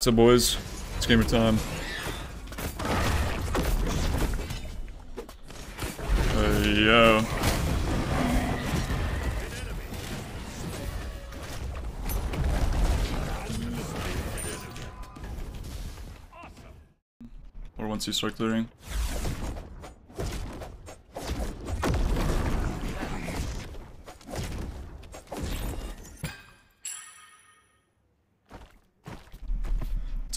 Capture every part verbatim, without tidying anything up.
So boys, it's gamer time. Hey, yo. Or once you start clearing. It's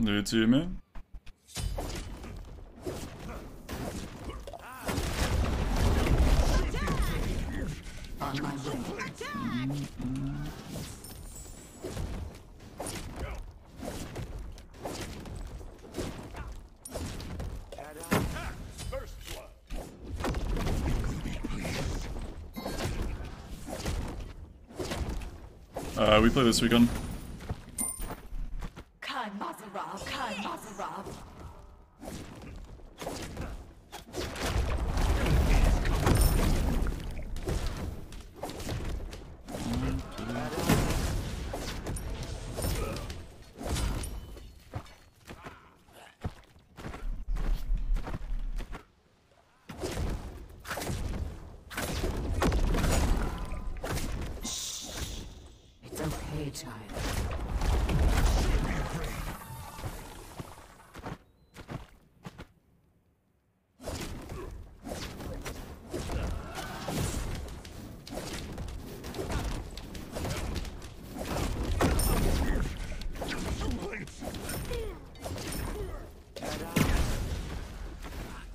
Do it to you, man. Uh, we play this weekend.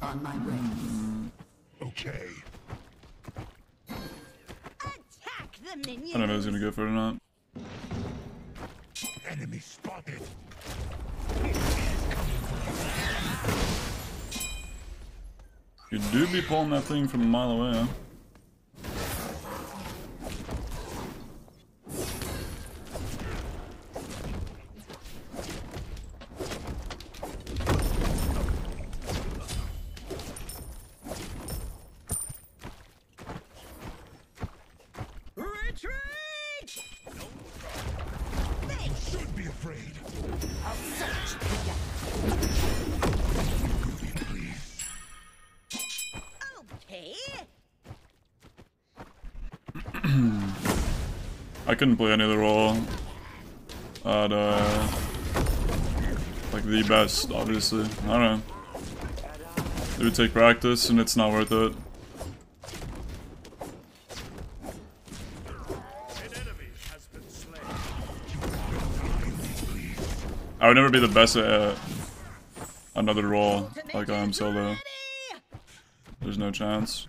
On my way. Okay. Attack the minions. I don't know if he's gonna go for it or not. Enemy spotted. You do be pulling that thing from a mile away, huh? I couldn't play any other role at uh, like the best, obviously. I don't know. It would take practice and it's not worth it. I would never be the best at uh, another role like I am solo. There's no chance.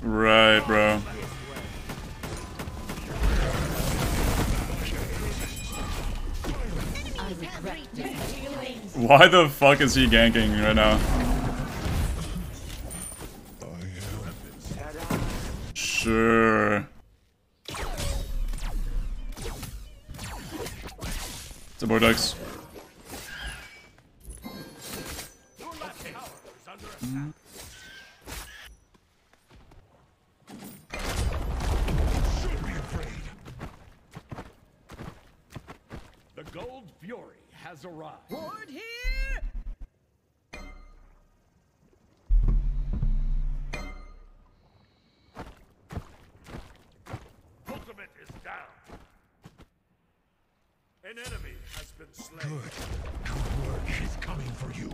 Right, bro. Why the fuck is he ganking right now? Sure. It's a Bordex. Mm. Should be afraid. The Gold Fury has arrived. Ward here. Ultimate is down. An enemy has been slain. Good. Good work. She's coming for you.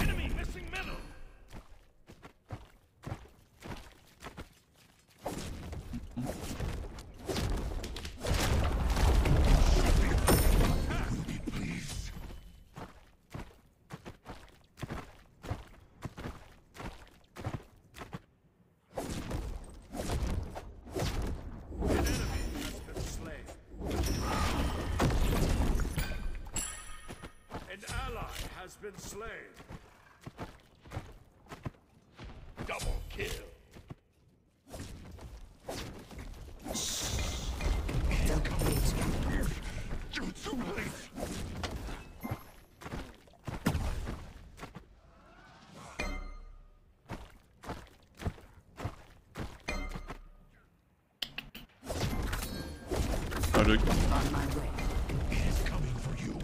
Enemy missing middle. Has been slain. Double kill. Here comes Jutsu Blitz. On my way. He's coming for you.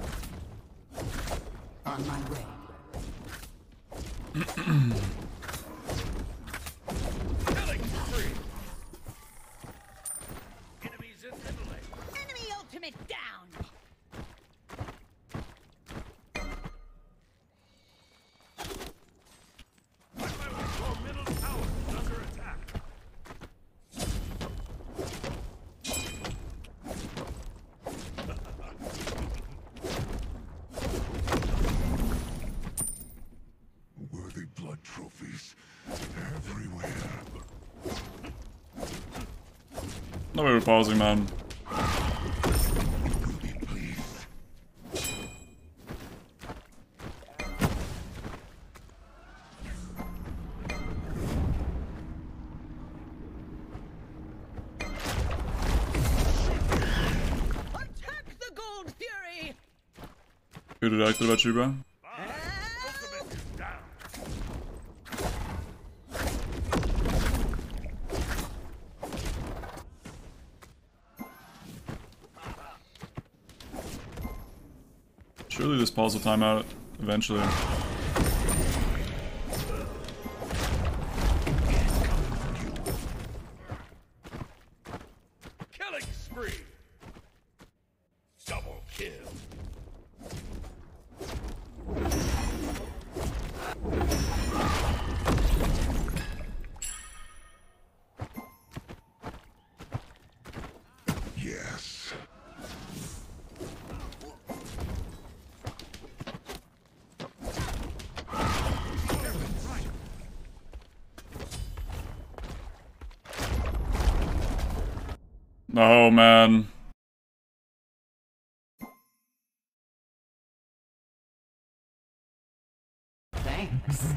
On my way. Killing spree. Enemies in the melee. Enemy ultimate down. My way, middle tower is under attack. Trophies everywhere. No, we were pausing, man. Attack the Gold Fury. Who did I activate about you, bro? Surely this pause will time out eventually. Killing spree. Double kill. Yes. Oh, man. Thanks.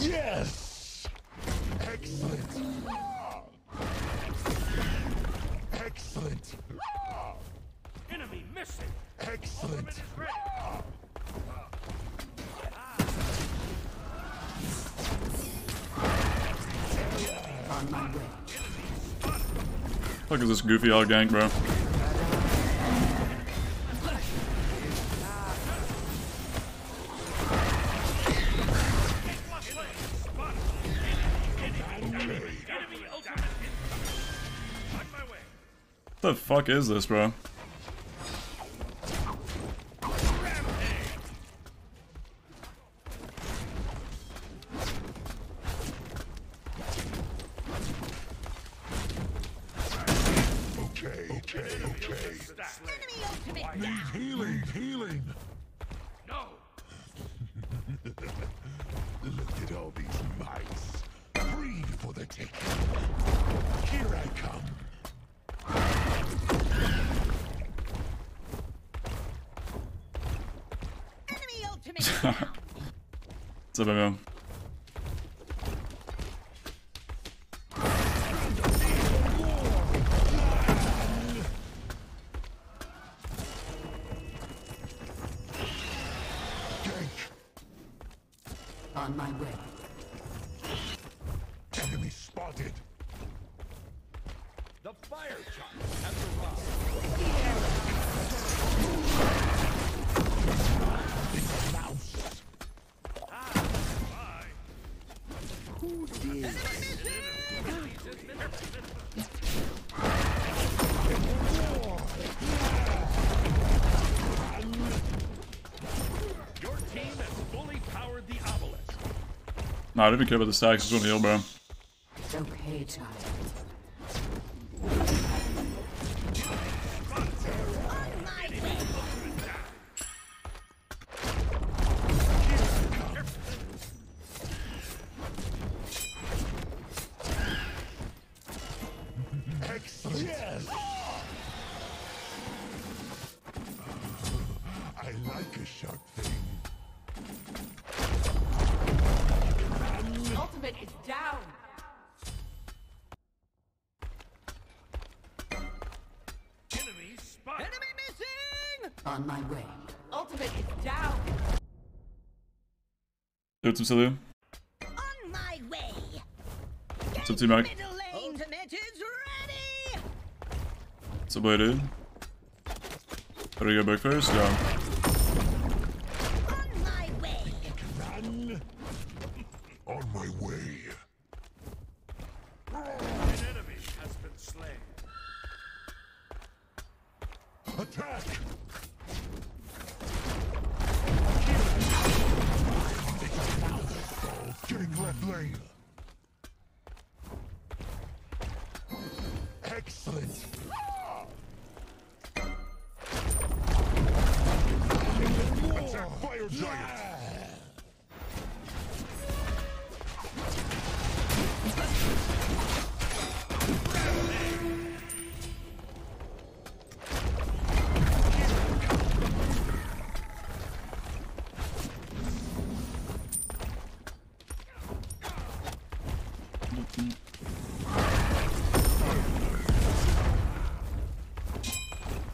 Yes! Excellent. Excellent. Enemy missing. Excellent. Ultimate is ready. What the fuck is this goofy old gank, bro? What the fuck is this, bro? Okay, okay. Enemy ultimate. Need healing, healing. No. Look at all these mice. Free for the taking. Here I come. Enemy ultimate. What's up, everyone? On my way. Enemy spotted. The fire charge has arrived. It's a mouse. Ah, bye. Who did? Your team has fully powered the obelisk. Nah, I don't even care about the stacks, I just want to heal, bro. It's okay, child. On my way. Ultimate is down. Do it, Cecilia. On my way. What's up, T-Mac? Ultimate is ready. What's up, lady? Better go back first? Yeah. On my way. Run. On my way. An enemy has been slain. Attack! Left lane. Excellent. Attack fire giant. Yeah.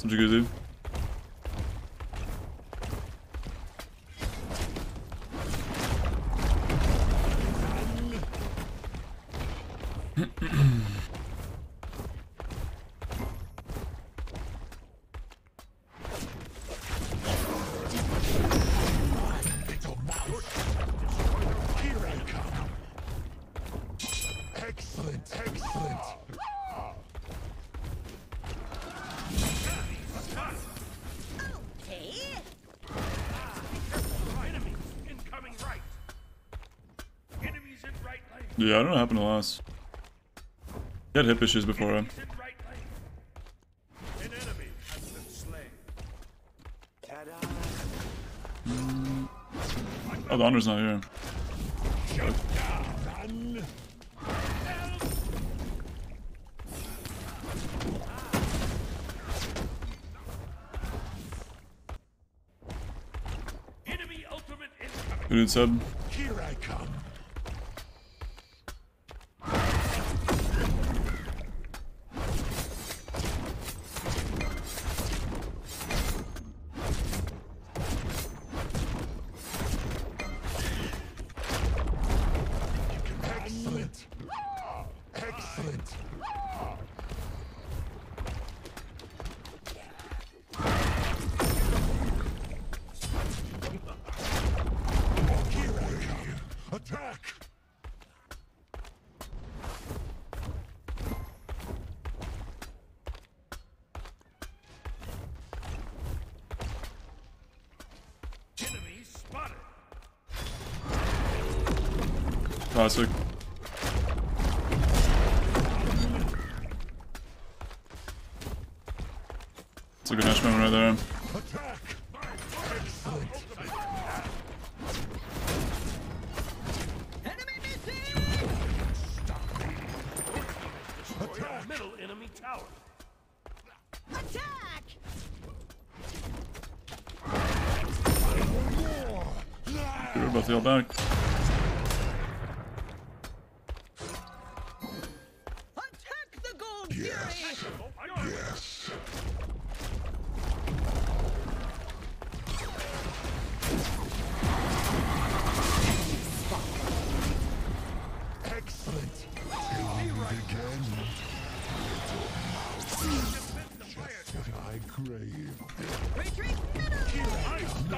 What you gonna do? Excellent, excellent. Yeah, I don't know what happened to last. He had hip issues before. An enemy has been slain. Oh, the honor's not here. Enemy ultimate incoming. Who did sub? Here I come. Classic. It's a good Nash moment right there. Middle enemy tower. Attack! We're about to heal back.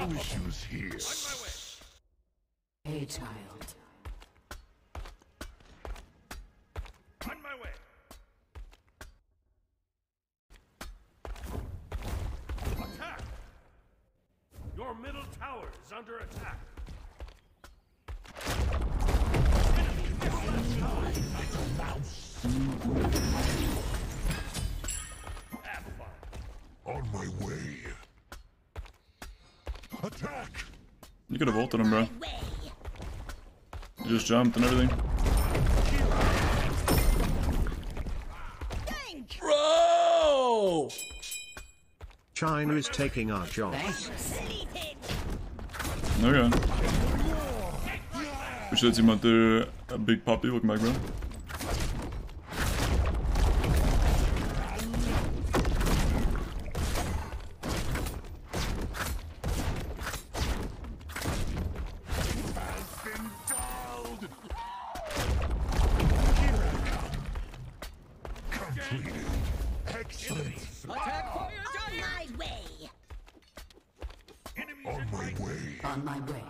No issues here. On my way. Hey, child. On my way. Attack! Your middle tower is under attack. On my way. Attack! You could have ulted him, bro. You just jumped and everything. Bro! China is taking our jobs. Okay. We should see what the big puppy look like, bro. On my way.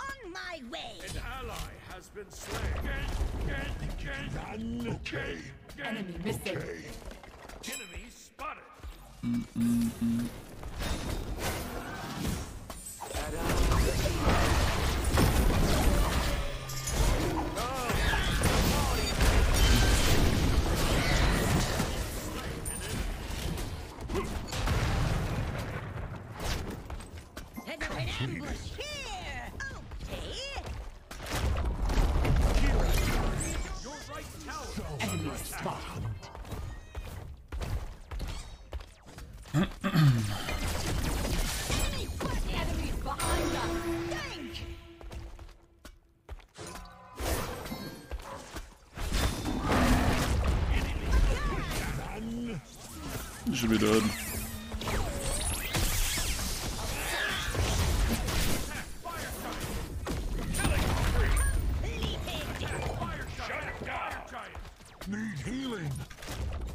On my way. An ally has been slain. Get, get, get, okay. Get, enemy missing. Okay. Enemy spotted. Mm, mm, mm. You should be dead. Need healing.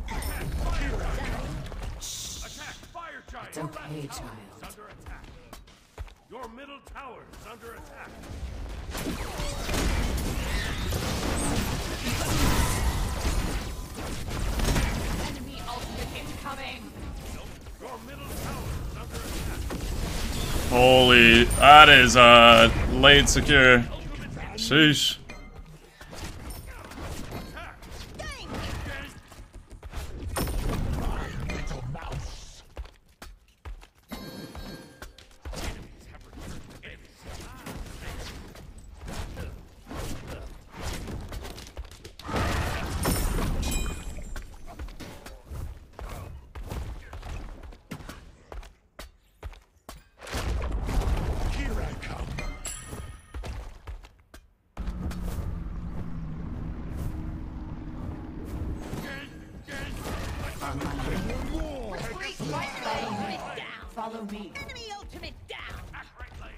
Attack fire giant. Attack fire giant. Your okay, left tower is under attack. Your middle tower is under attack. Enemy ultimate incoming. Your middle tower is under attack. Holy, that is uh late secure. Sheesh. Follow me. Enemy ultimate down. Act rightly.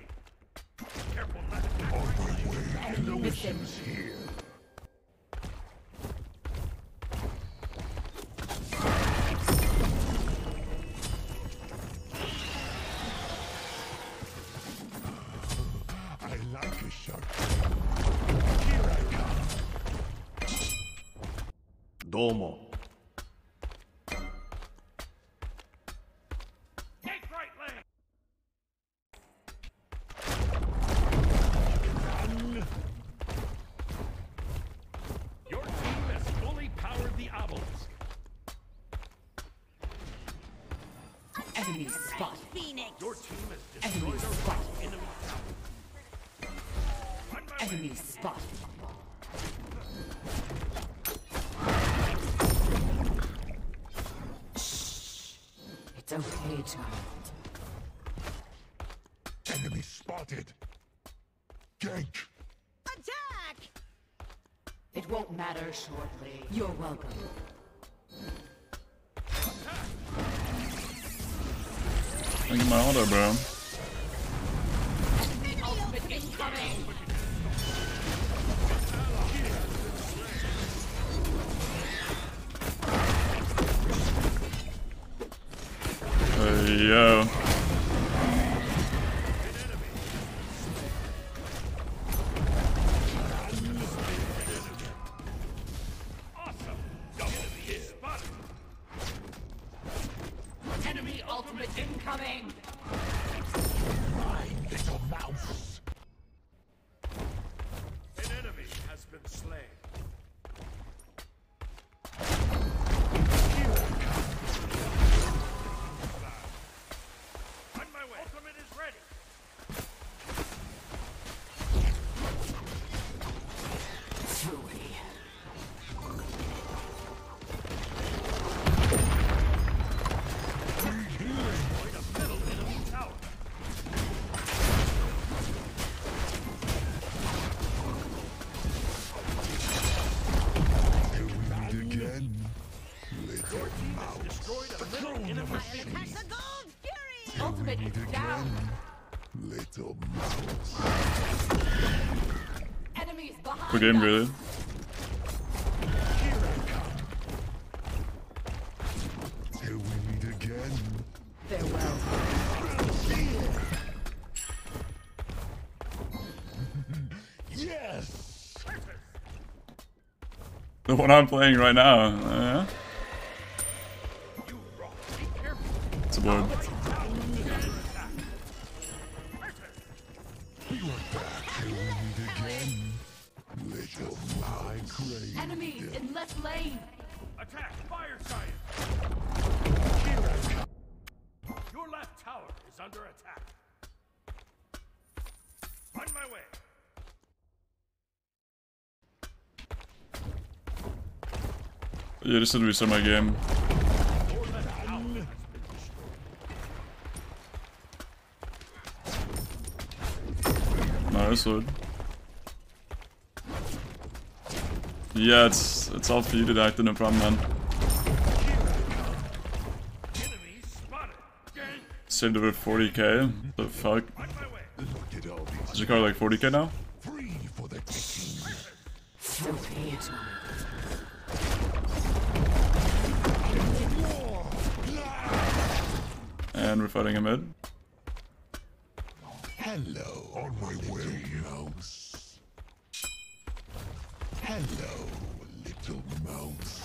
Careful, lad. On my way. No issues here. I like a shot. Here I come. Domo. Enemy spot. Your team has destroyed our spot. Enemy spot. Enemy spot. It's okay, child. Enemy spotted. Gank. Attack! It won't matter shortly. You're welcome. I get my auto, bro. Hey, yo. Little enemies behind. We're getting really. Till we meet again. Farewell. Yes. The one I'm playing right now. Uh, it's a board. Enemies in left lane. Attack fire giant. Your left tower is under attack. On my way. Yeah, this is gonna be my game. Nice one. Yeah, it's it's all for you to die, no problem, man. Saved over forty K. The fuck? Is your car like forty K now? And we're fighting a mid. Hello, on my way, house. Hello, little mouse.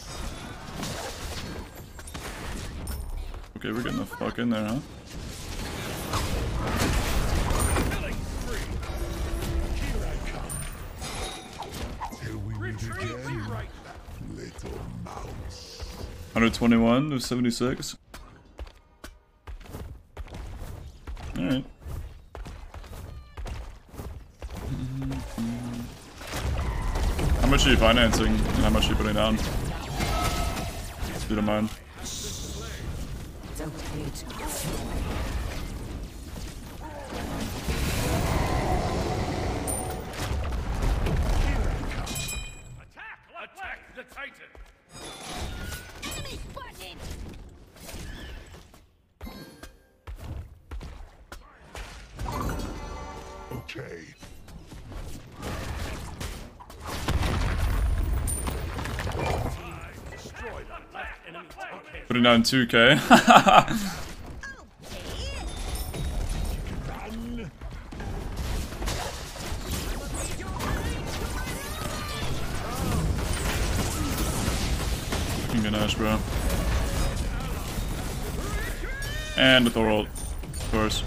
Okay, we're getting the fuck in there, huh? Here I come. Till we meet again, little mouse. one twenty-one to seventy-six. Alright. How much are you financing and how much are you putting down? If you don't mind. Attack! Attack the Titan! Enemy spotted! Okay. Putting down two K. Fucking Ganesh, bro. And the Thor ult, of course.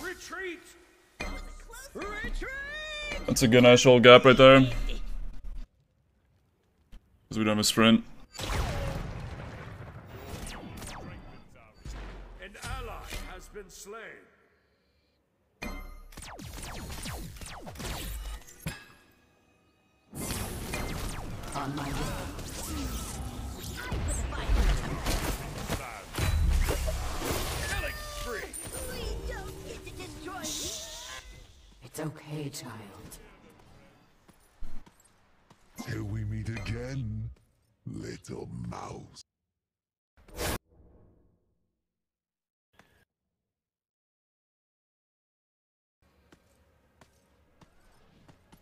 Retreat! Retreat! That's a Ganesh ult gap right there. Because we don't have a sprint. An ally has been slain. On my way. Please don't get to destroy me. It's okay, child. Till we meet again, little mouse.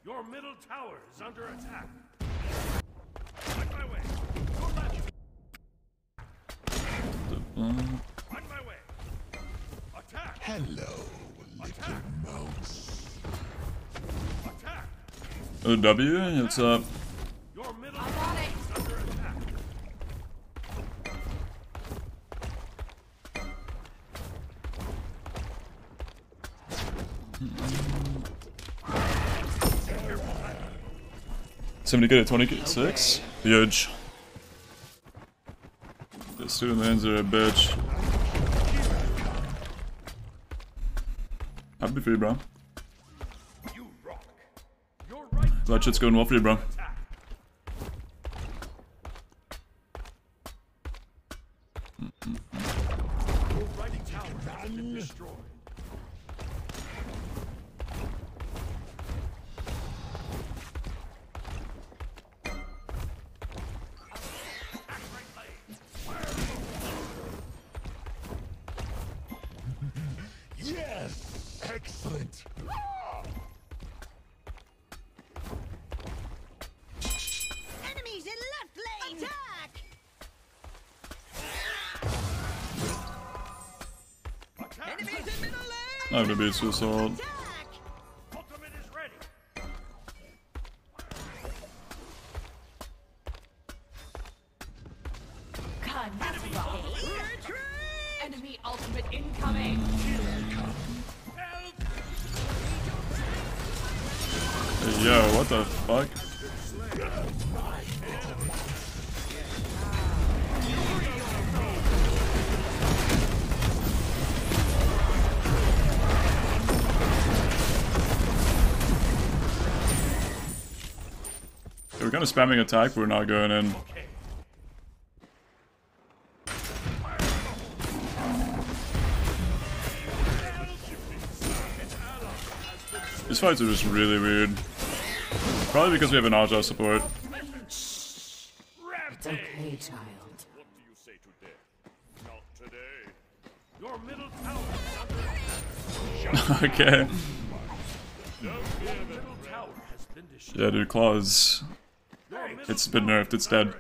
Your middle tower is under attack. On my way. On my way. On my way. Attack. Hello, little mouse. Attack. O W, what's up? Somebody get a twenty-six? Huge. This dude in the hands are a bitch. Happy for you, bro. That shit's going well for you, bro. Destroyed. Excellent. Enemies in left lane. Attack. Attack. Enemies in middle lane. I'm gonna be suicide. Yo, what the fuck? So we're kind of spamming attack, we're not going in. These fights are just really weird. Probably because we have an Aja support. It's okay, child. What do you say to death? Not today. Your middle tower. Okay. Yeah, dude, claws. It's been nerfed. It's dead.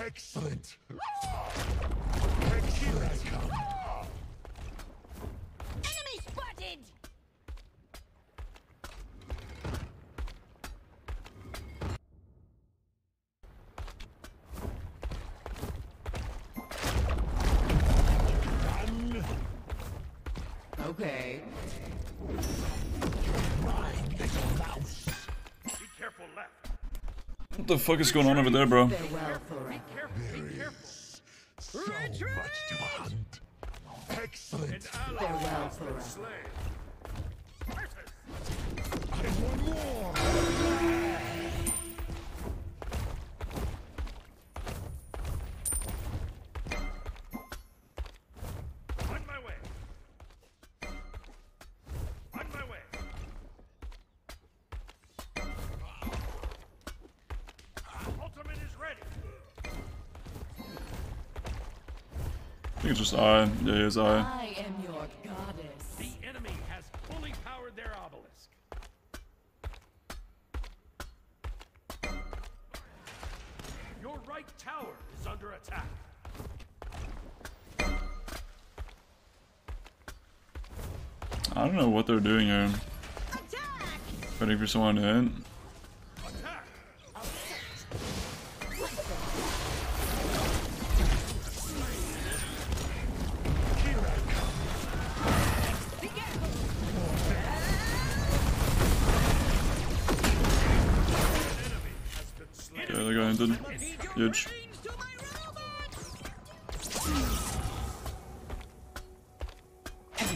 Excellent. Excellent. Enemy spotted. Run. Okay. Run, little mouse. Be careful left. What the fuck is going on over there, bro? Be careful, be careful, be careful. So much to hunt. Excellent. Farewell forever. I want more. On my way. On my way. I think it's just I. Yeah, it's I. I am your goddess. The enemy has fully powered their obelisk. Your right tower is under attack. I don't know what they're doing here. Attack! Waiting for someone to hit. Huge. On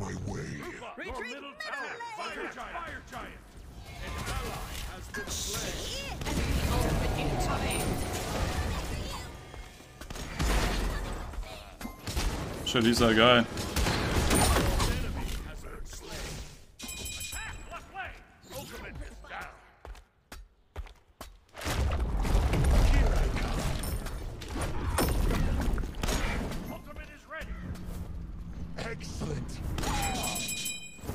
my way. Retreat, fire giant. Fire giant. An ally has been slain. Enemy incoming. Shit, he's that guy. Excellent.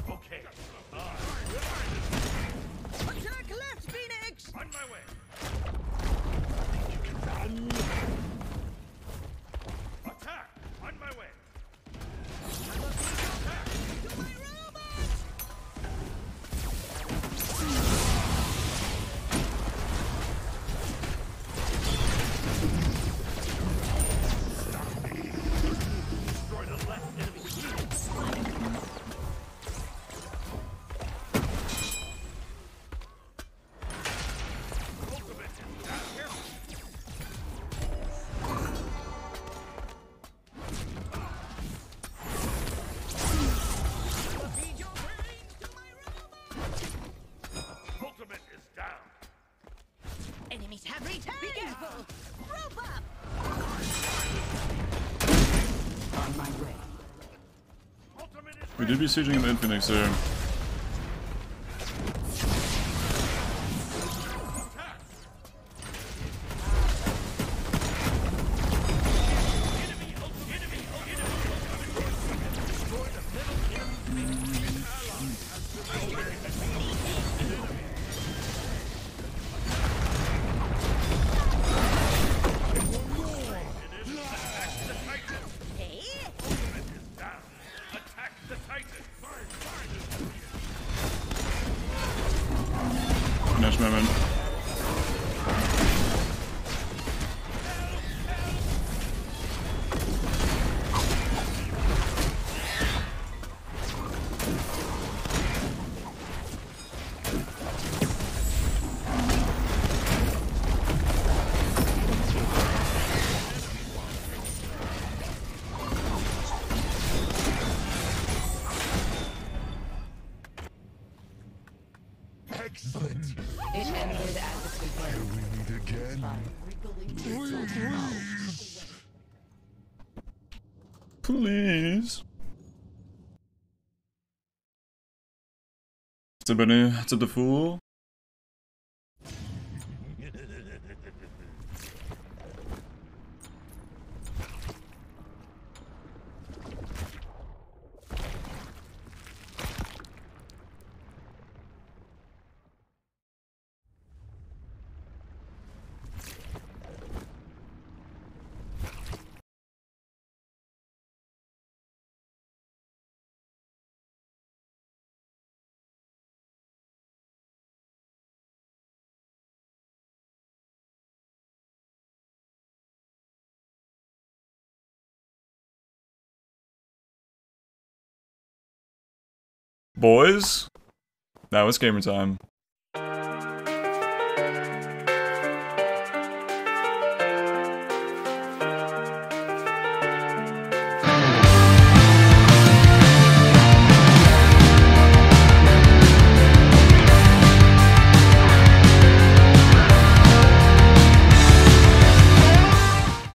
Okay. Attack left, Phoenix. On my way. You can run. Attack. On my way. We did be sieging an Infinix there. Please. It's a bunny, it's a fool. Boys, now it's gamer time.